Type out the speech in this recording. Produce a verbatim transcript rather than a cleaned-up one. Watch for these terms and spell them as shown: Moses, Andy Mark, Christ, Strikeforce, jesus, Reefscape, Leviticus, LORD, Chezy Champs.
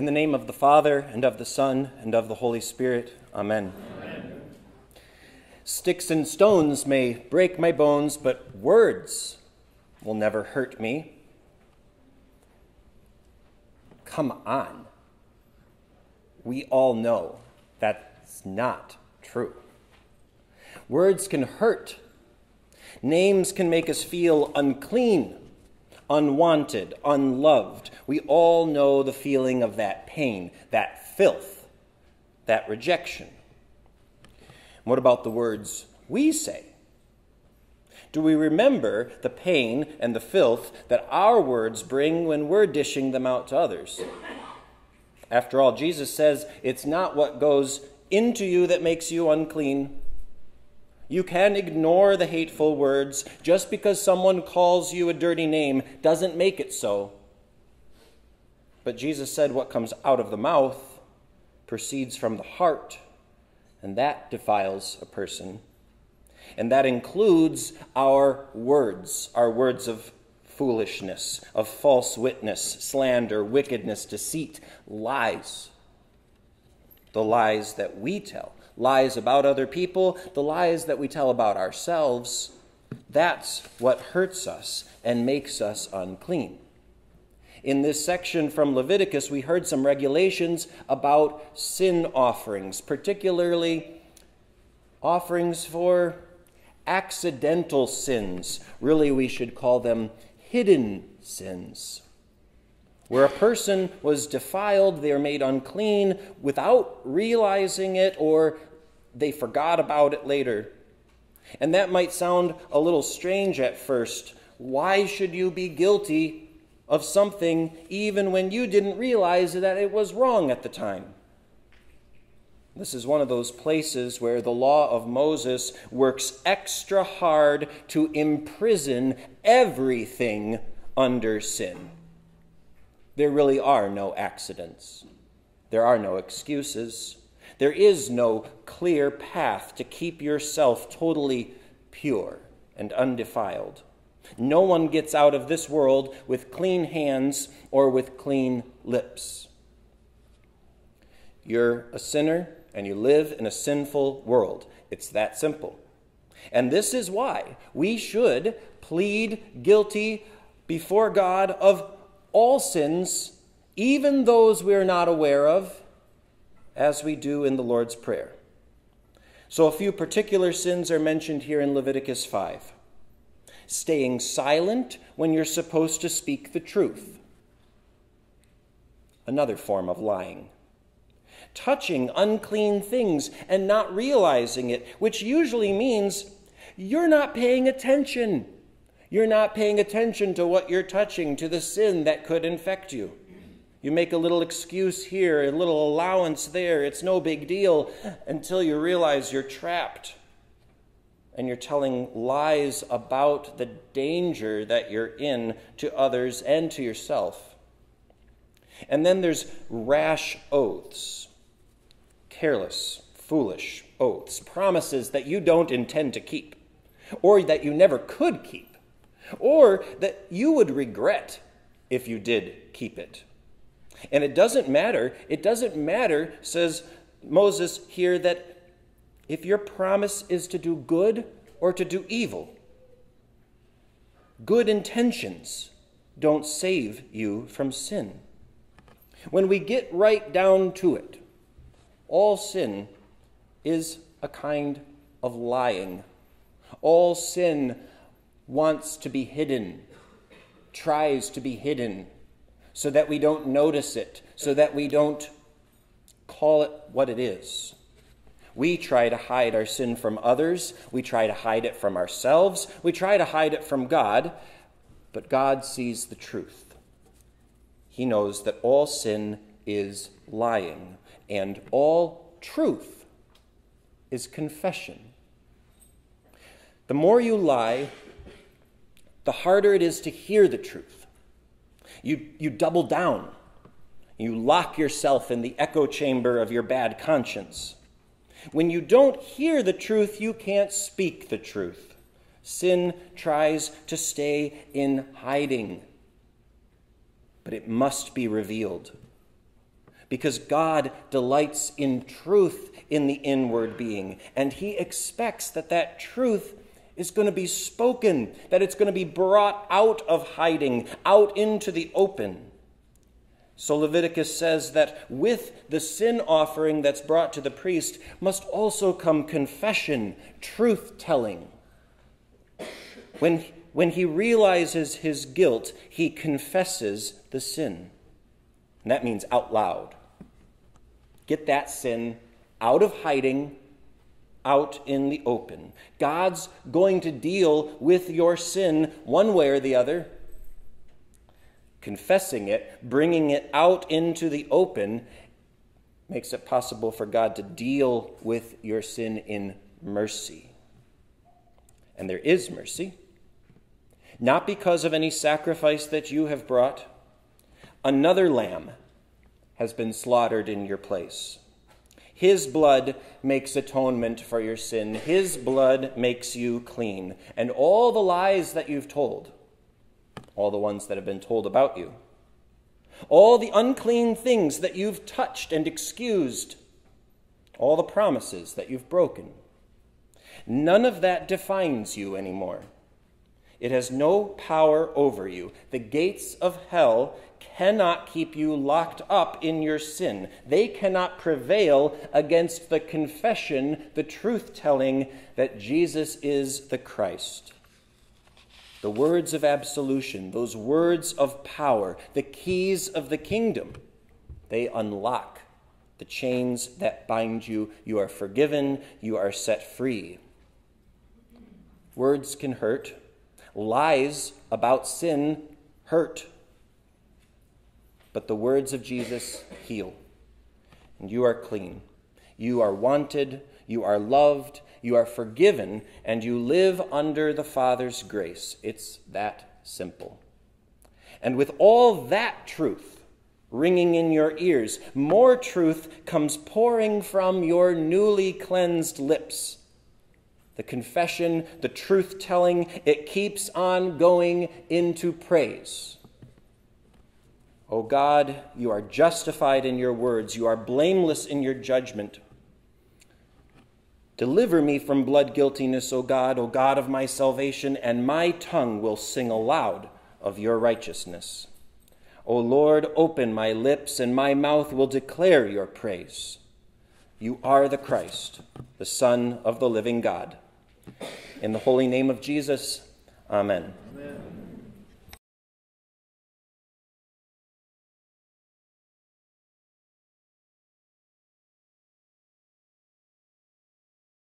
In the name of the Father, and of the Son, and of the Holy Spirit. Amen. Amen. Sticks and stones may break my bones, but words will never hurt me. Come on. We all know that's not true. Words can hurt. Names can make us feel unclean, unwanted, unloved. We all know the feeling of that pain, that filth, that rejection. What about the words we say? Do we remember the pain and the filth that our words bring when we're dishing them out to others? After all, Jesus says it's not what goes into you that makes you unclean. You can ignore the hateful words. Just because someone calls you a dirty name doesn't make it so. But Jesus said what comes out of the mouth proceeds from the heart, and that defiles a person. And that includes our words, our words of foolishness, of false witness, slander, wickedness, deceit, lies. The lies that we tell. Lies about other people, the lies that we tell about ourselves, that's what hurts us and makes us unclean. In this section from Leviticus, we heard some regulations about sin offerings, particularly offerings for accidental sins. Really, we should call them hidden sins. Where a person was defiled, they are made unclean without realizing it, or they forgot about it later. And that might sound a little strange at first. Why should you be guilty of something even when you didn't realize that it was wrong at the time? This is one of those places where the law of Moses works extra hard to imprison everything under sin. There really are no accidents. There are no excuses. There is no clear path to keep yourself totally pure and undefiled. No one gets out of this world with clean hands or with clean lips. You're a sinner and you live in a sinful world. It's that simple. And this is why we should plead guilty before God of all sins, even those we are not aware of, as we do in the Lord's Prayer. So a few particular sins are mentioned here in Leviticus five. Staying silent when you're supposed to speak the truth. Another form of lying. Touching unclean things and not realizing it, which usually means you're not paying attention. You're not paying attention to what you're touching, to the sin that could infect you. You make a little excuse here, a little allowance there. It's no big deal until you realize you're trapped and you're telling lies about the danger that you're in to others and to yourself. And then there's rash oaths, careless, foolish oaths, promises that you don't intend to keep or that you never could keep, or that you would regret if you did keep it. And it doesn't matter, it doesn't matter, says Moses here, that if your promise is to do good or to do evil, good intentions don't save you from sin. When we get right down to it, all sin is a kind of lying. All sin wants to be hidden, tries to be hidden, so that we don't notice it, so that we don't call it what it is. We try to hide our sin from others. We try to hide it from ourselves. We try to hide it from God, but God sees the truth. He knows that all sin is lying, and all truth is confession. The more you lie, the harder it is to hear the truth. You, you double down. You lock yourself in the echo chamber of your bad conscience. When you don't hear the truth, you can't speak the truth. Sin tries to stay in hiding, but it must be revealed. because God delights in truth in the inward being, and he expects that that truth is going to be spoken, that it's going to be brought out of hiding, out into the open. So Leviticus says that with the sin offering that's brought to the priest must also come confession, truth-telling. When, when he realizes his guilt, he confesses the sin. And that means out loud. Get that sin out of hiding, out in the open. God's going to deal with your sin one way or the other. Confessing it, bringing it out into the open, makes it possible for God to deal with your sin in mercy. And there is mercy, not because of any sacrifice that you have brought. Another lamb has been slaughtered in your place. His blood makes atonement for your sin. His blood makes you clean. And all the lies that you've told, all the ones that have been told about you, all the unclean things that you've touched and excused, all the promises that you've broken, none of that defines you anymore. It has no power over you. The gates of hell cannot keep you locked up in your sin. They cannot prevail against the confession, the truth-telling that Jesus is the Christ. The words of absolution, those words of power, the keys of the kingdom, they unlock the chains that bind you. You are forgiven. You are set free. Words can hurt. Lies about sin hurt. But the words of Jesus heal. And you are clean. You are wanted. You are loved. You are forgiven, and you live under the Father's grace. It's that simple. And with all that truth ringing in your ears, more truth comes pouring from your newly cleansed lips. The confession, the truth-telling, it keeps on going into praise. O God, you are justified in your words. You are blameless in your judgment. Deliver me from blood guiltiness, O God, O God of my salvation, and my tongue will sing aloud of your righteousness. O Lord, open my lips, and my mouth will declare your praise. You are the Christ, the Son of the living God. In the holy name of Jesus, amen. Amen.